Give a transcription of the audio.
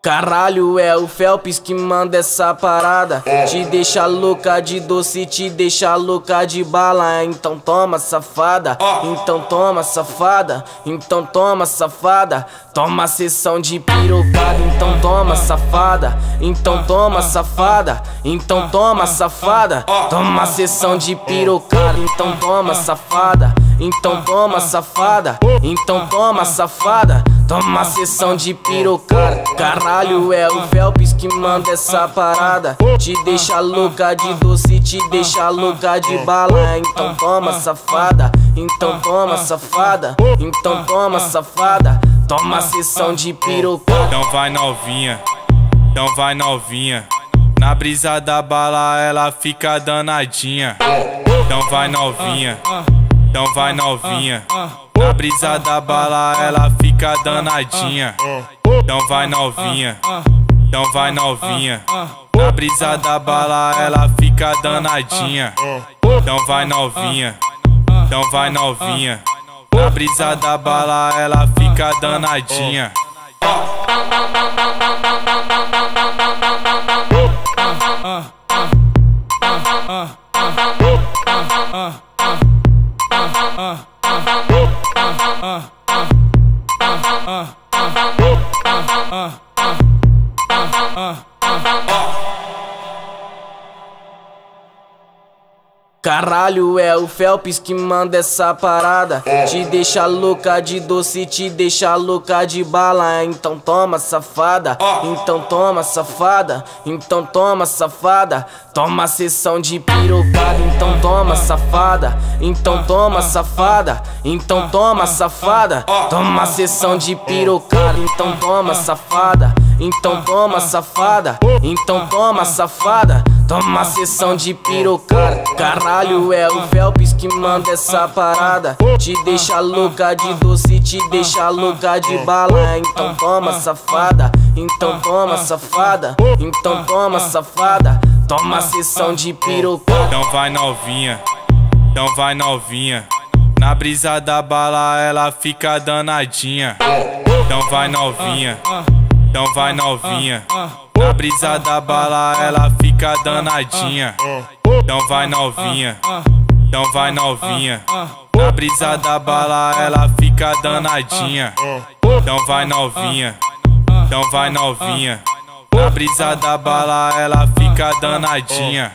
Caralho, é o Felps que manda essa parada. Te deixa louca de doce, te deixa louca de bala. Então toma, safada, então toma, safada, então toma, safada. Toma sessão de pirocada, então toma, safada, então toma, safada, então toma, safada. Toma sessão de pirocada, então toma, safada, então toma, safada, então toma, safada. Toma sessão de pirocada. Caralho, é o Felps que manda essa parada. Te deixa louca de doce, te deixa louca de bala. Então toma, safada, então toma, safada, então toma, safada. Toma sessão de pirocada. Então vai novinha, então vai novinha, na brisa da bala ela fica danadinha. Então vai novinha, então vai novinha, na brisa da bala ela fica danadinha. Então vai novinha, então vai novinha, na brisa da bala ela fica danadinha. Então vai novinha, então vai novinha, na brisa da bala ela fica danadinha. Caralho, é o Felps que manda essa parada. Te deixa louca de doce, te deixa louca de bala. Então toma, safada, então toma, safada, então toma, safada. Toma sessão de pirocada, então toma, safada, então toma, safada, então toma, safada. Toma sessão de pirocada, então toma, safada, então toma, safada, então toma, safada. Toma sessão de pirocada. Caralho, é o Felps que manda essa parada. Te deixa louca de doce, te deixa louca de bala. Então toma, safada, então toma, safada, então toma, safada. Toma sessão de pirocada. Então vai novinha, então vai novinha, na brisa da bala ela fica danadinha. Então vai novinha, então vai novinha, na brisa da bala ela fica danadinha. Então vai novinha, então vai novinha, na brisa da bala ela fica danadinha. Então vai novinha, então vai novinha, na brisa da bala ela fica danadinha.